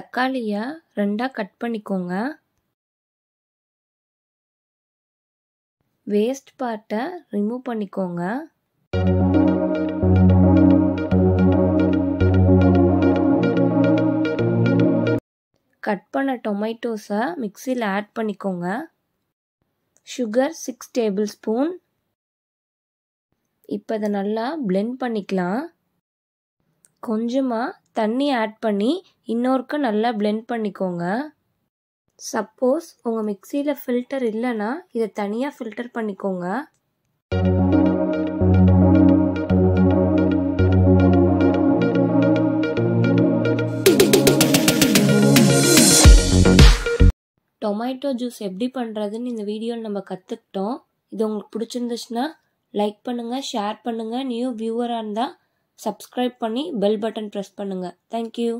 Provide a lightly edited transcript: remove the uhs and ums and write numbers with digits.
தக்காளியை ரெண்டாக கட் பண்ணிக்கோங்க. வேஸ்ட் பார்ட்டை ரிமூவ் பண்ணிக்கோங்க. கட் பண்ண டொமேட்டோஸை மிக்சியில் ஆட் பண்ணிக்கோங்க. Sugar 6 tablespoon. இப்போ இதை நல்லா பிளெண்ட் பண்ணிக்கலாம். கொஞ்சமாக தண்ணி ஆட் பண்ணி இன்னொருக்கு நல்லா பிளெண்ட் பண்ணிக்கோங்க. சப்போஸ் உங்கள் மிக்சியில் ஃபில்டர் இல்லைன்னா இதை தனியாக ஃபில்டர் பண்ணிக்கோங்க. டொமேட்டோ ஜூஸ் எப்படி பண்ணுறதுன்னு இந்த வீடியோவில் நம்ம கற்றுக்கிட்டோம். இது உங்களுக்கு பிடிச்சிருந்துச்சுன்னா லைக் பண்ணுங்கள், ஷேர் பண்ணுங்கள். நியூ வியூவராக இருந்தால் சப்ஸ்கிரைப் பண்ணி பெல் பட்டன் ப்ரெஸ் பண்ணுங்கள். தேங்க்யூ.